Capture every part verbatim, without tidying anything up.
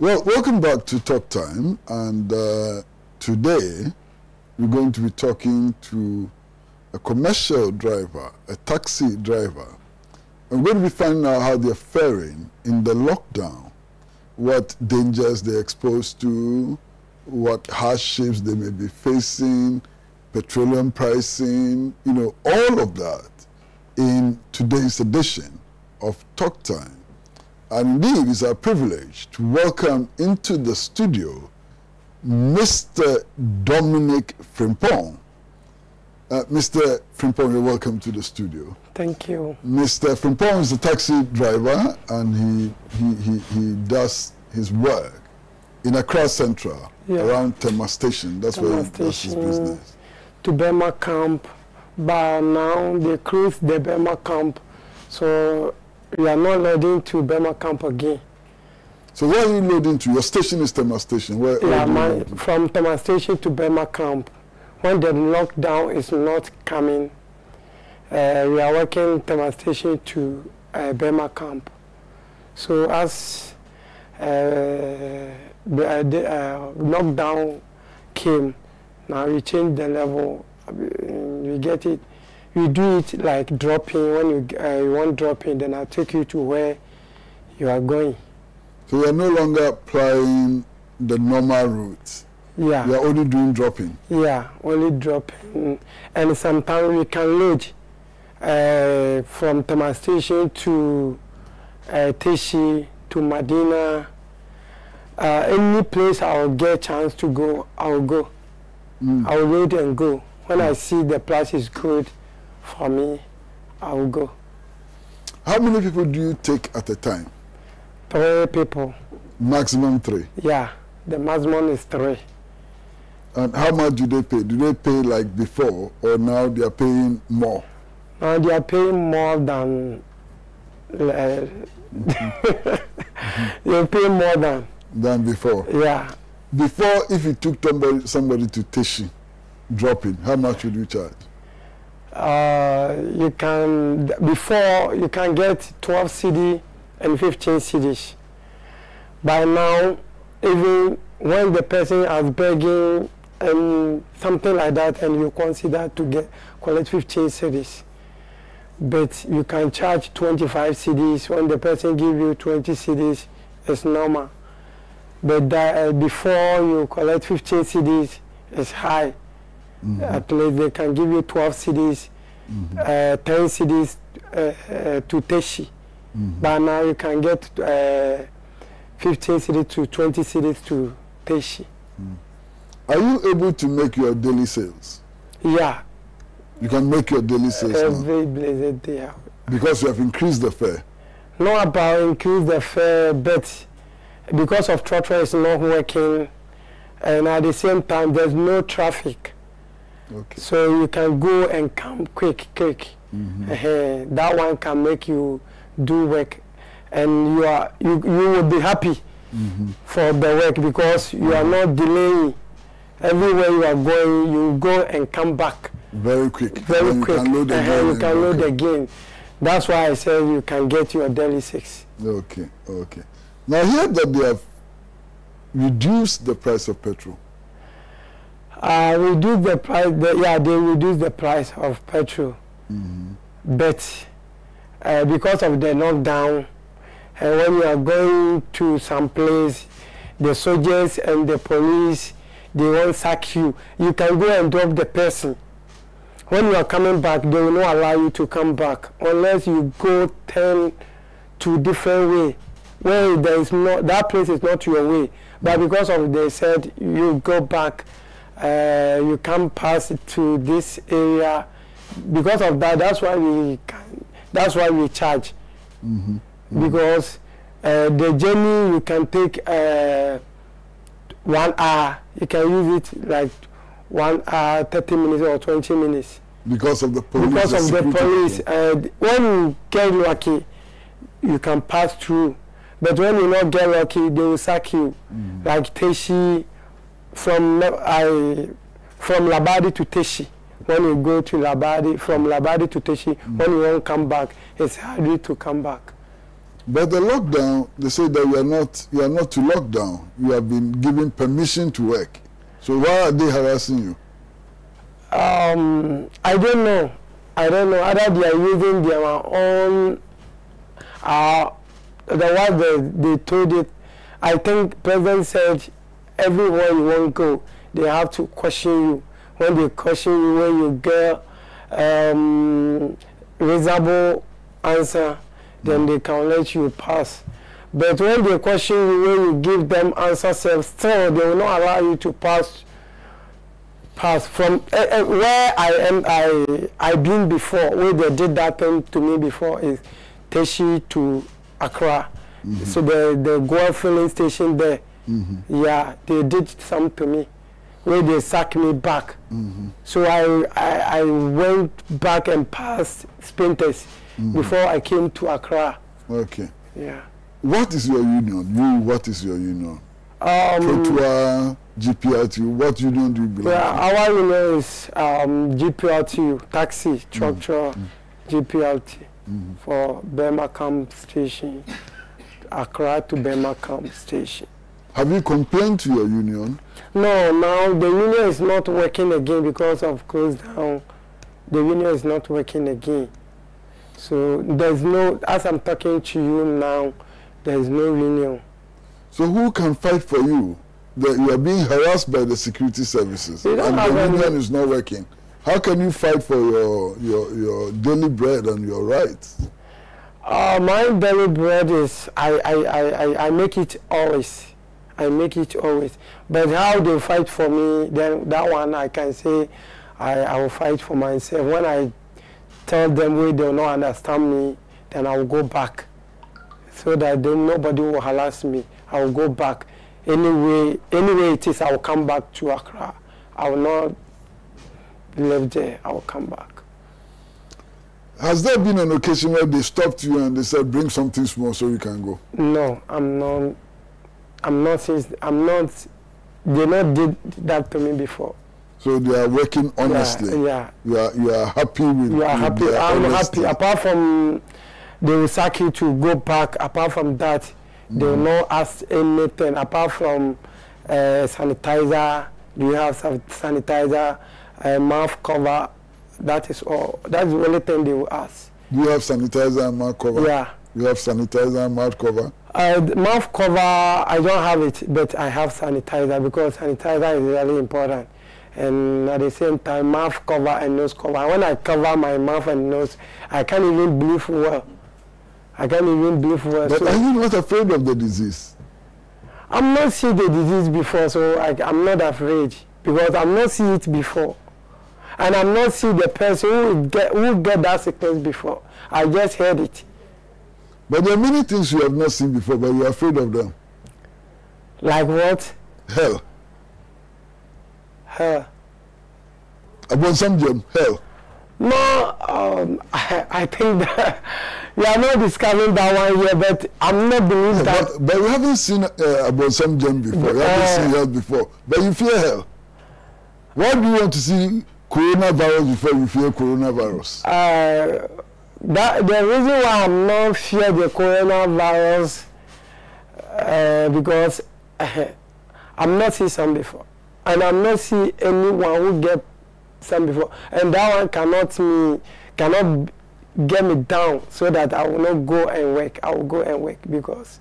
Well, welcome back to Talk Time, and uh, today we're going to be talking to a commercial driver, a taxi driver. I'm going to be finding out how they're faring in the lockdown, what dangers they're exposed to, what hardships they may be facing, petroleum pricing, you know, all of that in today's edition of Talk Time. And indeed, it's our privilege to welcome into the studio Mister Dominic Frimpong. Uh, Mister Frimpong, you're welcome to the studio. Thank you. Mister Frimpong is a taxi driver, and he, he, he, he does his work in Accra Central, yeah. around Tema Station. That's Tema where he does his business. To Burma Camp, but now they close the Burma Camp. So we are not loading to Burma Camp again. So where are you loading to? Your station is Tema Station. Where, yeah, where my, from Tema Station to Burma Camp. When the lockdown is not coming, uh, we are working Tema Station to uh, Burma Camp. So as uh, the, uh, the uh, lockdown came, now we change the level. We get it. You do it like dropping. When you, uh, you want dropping, then I'll take you to where you are going. So you are no longer applying the normal route. Yeah. You are only doing dropping. Yeah, only dropping. And sometimes we can load uh, from Tema Station to uh, Teshi, to Madina. Uh, any place I will get a chance to go, I will go. Mm. I will load and go. When mm. I see the price is good, for me, I will go. How many people do you take at a time? Three people. Maximum three? Yeah, the maximum is three. And how much do they pay? Do they pay like before, or now they are paying more? Now they are paying more than... Uh, mm-hmm. They pay more than... Than before? Yeah. Before, if you took somebody, somebody to Teshi, dropping, how much would you charge? Uh, you can, before you can get twelve C D and fifteen C Ds. By now, even when the person is begging and something like that, and you consider to get collect fifteen C Ds, but you can charge twenty-five C Ds. When the person give you twenty C Ds, it's normal. But that, uh, before you collect fifteen C Ds, it's high. Mm-hmm. At least they can give you twelve C Ds, mm-hmm. uh, ten C Ds uh, uh, to Teshi. Mm-hmm. But now you can get uh, fifteen C Ds to twenty C Ds to Teshi. Mm. Are you able to make your daily sales? Yeah. You can make your daily sales every now? blessed day. Because you have increased the fare? No, about increase the fare, but because of trotro is not working, and at the same time there's no traffic. Okay. So you can go and come quick, quick. Mm-hmm. uh, that one can make you do work, and you are you, you will be happy mm-hmm. for the work, because you are not delaying. Everywhere you are going, you go and come back very quick, very and quick. You can load, again, uh, you can load again. That's why I say you can get your daily six. Okay, okay. Now here that they have reduced the price of petrol. Uh, reduce the price, the, yeah, they reduce the price of petrol. Mm-hmm. But uh, because of the lockdown, and when you are going to some place, the soldiers and the police, they won't sack you. You can go and drop the person. When you are coming back, they will not allow you to come back unless you go turn to different way. Well, there is no, that place is not your way. But because of they said you go back, Uh, you can pass to this area. Because of that, that's why we can, that's why we charge. Mm-hmm. Mm-hmm. Because uh, the journey you can take uh, one hour. You can use it like one hour, thirty minutes or twenty minutes. Because of the police. Because of the police. Uh, when you get lucky, you can pass through. But when you not get lucky, they will sack you. Mm-hmm. Like Teshi. From I, from Labadi to Teshi, when you go to Labadi, from Labadi to Teshi, mm. when you won't come back, it's hard to come back. But the lockdown, they say that you are not, you are not to lockdown. You have been given permission to work. So why are they harassing you? Um, I don't know. I don't know. Either they are using their own. Uh, the way they, they told it, I think President said, everywhere you want to go, they have to question you. When they question you, when you get um, reasonable answer, then they can let you pass. But when they question you, when you give them answer, still they will not allow you to pass. Pass from uh, uh, where I am. I I been before. Where they did that thing to me before is Teshi to Accra. Mm-hmm. So the the gold filling station there. Mm-hmm. Yeah, they did something to me, where they sacked me back. Mm-hmm. So I, I I went back and passed sprinters. Mm-hmm. Before I came to Accra. Okay. Yeah. What is your union? You, what is your union? Um, Ketua, G P R T, what union do you belong yeah, to? Our union is um, G P R T, taxi, structure, mm-hmm. G P L T, mm-hmm. for Burma Camp Station, Accra to Burma Camp Station. Have you complained to your union? No, now the union is not working again because of close down. The union is not working again. So there's no, as I'm talking to you now, there's no union. So who can fight for you? That you are being harassed by the security services and the union is not working. How can you fight for your your, your daily bread and your rights? Uh, my daily bread is, I, I, I, I make it always. I make it always. But how they fight for me, then that one I can say I, I will fight for myself. When I tell them where they will not understand me, then I will go back so that then nobody will harass me. I will go back. Anyway, anyway it is, I will come back to Accra. I will not live there. I will come back. Has there been an occasion where they stopped you and they said, bring something small so you can go? No, I'm not. I'm not, I'm not, they not did that to me before. So they are working honestly? Yeah, yeah. You are, you are happy with You are happy, I'm honesty. happy. Apart from, they will sack you to go back. Apart from that, mm-hmm. they will not ask anything. Apart from uh, sanitizer, you have sanitizer, uh, mouth cover, that is all. That's the only thing they will ask. You have sanitizer and mouth cover? Yeah. You have sanitizer and mouth cover? Uh, mouth cover, I don't have it, but I have sanitizer because sanitizer is really important. And at the same time, mouth cover and nose cover. When I cover my mouth and nose, I can't even breathe well. I can't even breathe well. But so are you not afraid of the disease? I'm not seeing the disease before, so I, I'm not afraid because I'm not seeing it before. And I'm not seeing the person who get, who get that sickness before. I just heard it. But there are many things you have not seen before, but you are afraid of them. Like what? Hell. Hell. Upon some gem, hell. No, um, I, I think that we are not discovering that one here, but I'm not believing yeah, that. But, but you haven't seen uh, about some gem before. You uh, haven't seen hell before. But you fear hell. Why do you want to see coronavirus before you fear coronavirus? Uh, That, the reason why I'm not fear the coronavirus uh, because uh, I'm not seeing some before, and I'm not seeing anyone who get some before, and that one cannot me cannot get me down so that I will not go and work. I will go and work because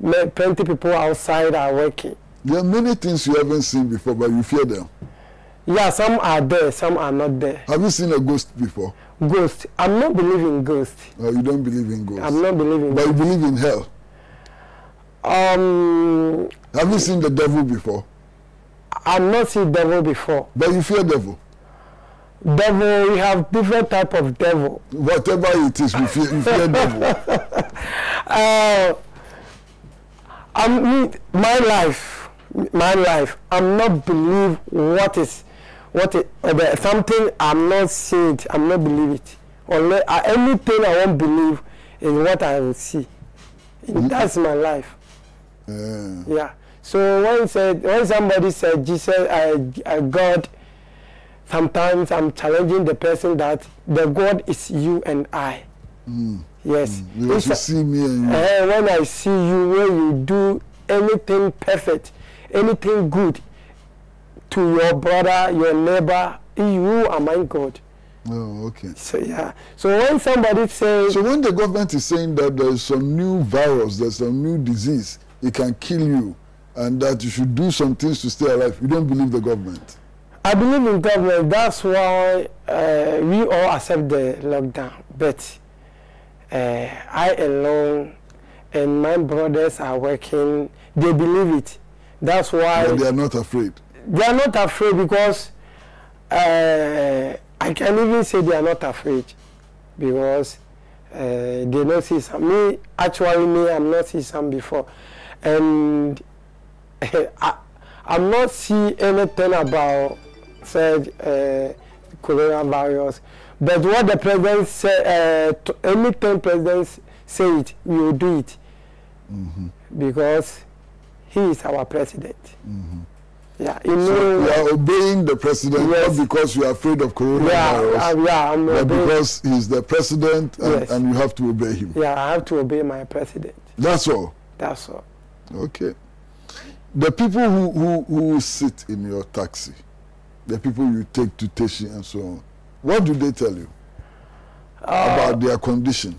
plenty of people outside are working. There are many things you haven't seen before, but you fear them. Yeah, some are there, some are not there. Have you seen a ghost before? Ghost. I'm not believing ghost. No, you don't believe in ghosts. I'm not believing But ghosts. You believe in hell? Um... Have you seen the devil before? I've not seen devil before. But you fear devil? Devil, we have different type of devil. Whatever it is, we fear, you fear devil. Uh, I mean, my life, my life, I'm not believe what is... What it, uh, something I'm not seeing it, I'm not believe it. Unless, uh, anything I won't believe is what I will see. Mm. That's my life. Yeah. yeah. So when said, when somebody said Jesus, I, I God, sometimes I'm challenging the person that the God is you and I. Mm. Yes. Because you see me and you. Uh, when I see you, when you do anything perfect, anything good to your brother, your neighbor, you are my God. Oh, okay. So, yeah. So when somebody says... So when the government is saying that there's some new virus, there's some new disease, it can kill you, and that you should do some things to stay alive, you don't believe the government? I believe in government. That's why uh, we all accept the lockdown. But uh, I alone and my brothers are working. They believe it. That's why... But they are not afraid. They are not afraid because... Uh, I can even say they are not afraid because uh, they don't see some. Me, actually, me, I'm not see some before. And I, I'm not see anything about, said, uh, coronavirus. But what the president said, uh, anything president said, we will do it. Mm-hmm. Because he is our president. Mm-hmm. Yeah, you know, so you are obeying the president, yes. Not because you are afraid of coronavirus, yeah, uh, yeah, I'm but obeying. Because he's the president and, yes. And you have to obey him. Yeah, I have to obey my president. That's all? That's all. Okay. The people who, who, who sit in your taxi, the people you take to Teshi and so on, what do they tell you uh, about their condition?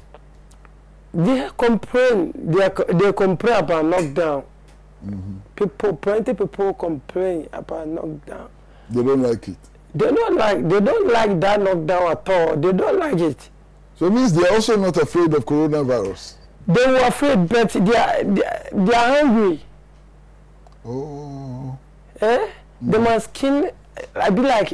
They complain, they, they complain about lockdown. Mm-hmm. People, plenty people complain about lockdown. They don't like it. They don't like. They don't like that lockdown at all. They don't like it. So it means they are also not afraid of coronavirus. They were afraid, but they are they are, they are hungry. Oh. Eh? Mm. They must kill. I be like,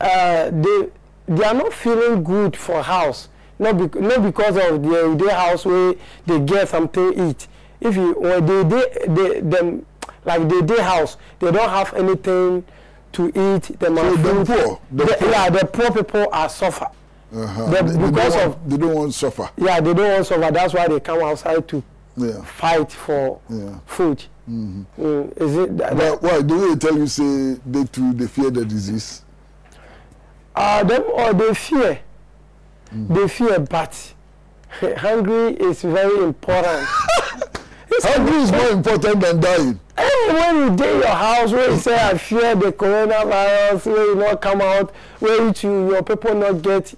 uh, they they are not feeling good for house. Not be, not because of their their house where they get something to eat. If you or they they, they them like they day house, they don't have anything to eat. They so the poor, the they, poor. Yeah, the poor people are suffer. Uh-huh. they, they, because they of want, they don't want to suffer. Yeah, they don't want to suffer. That's why they come outside to yeah. fight for yeah. food. Mm-hmm. Mm, is it that, that, why do they tell you say they too they fear the disease? Uh them or they fear. Mm-hmm. They fear, but hungry is very important. Hungry is more important than dying. And when you day your house, where you say, I fear the coronavirus, where you not come out, where you, your people not get,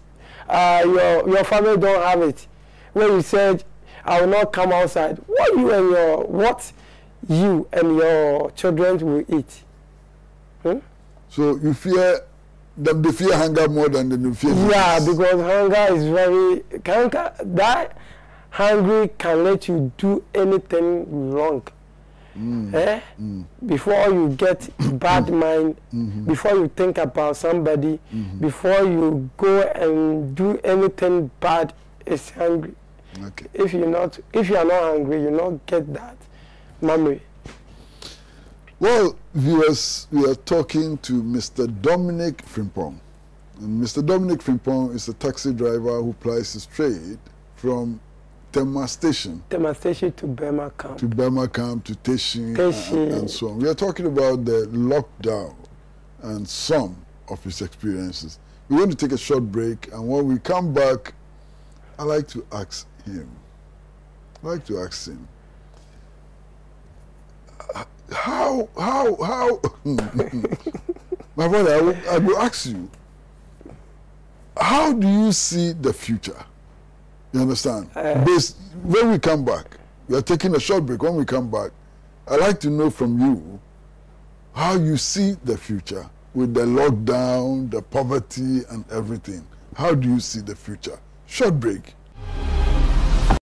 uh, your, your family don't have it, where you said, I will not come outside. What you and your, what you and your children will eat? Hmm? So you fear, them, they fear hunger more than they fear disease. Yeah, because hunger is very, hunger, that, hungry can let you do anything wrong. Mm. Eh? Mm. Before you get bad mind, mm-hmm. Before you think about somebody, mm-hmm. Before you go and do anything bad, it's hungry. Okay. If you're not, if you are not hungry, you not get that memory. Well, viewers, we are talking to Mister Dominic Frimpong. And Mister Dominic Frimpong is a taxi driver who plies his trade from Tema Station. Tema Station to Burma Camp. To Burma Camp, to Teshi, Teshi. And, and so on. We are talking about the lockdown and some of his experiences. We're going to take a short break, and when we come back, I like to ask him. I like to ask him. How, how, how? My brother, I will, I will ask you. How do you see the future? You understand? Uh, Based, when we come back, we are taking a short break. When we come back, I'd like to know from you how you see the future with the lockdown, the poverty, and everything. How do you see the future? Short break.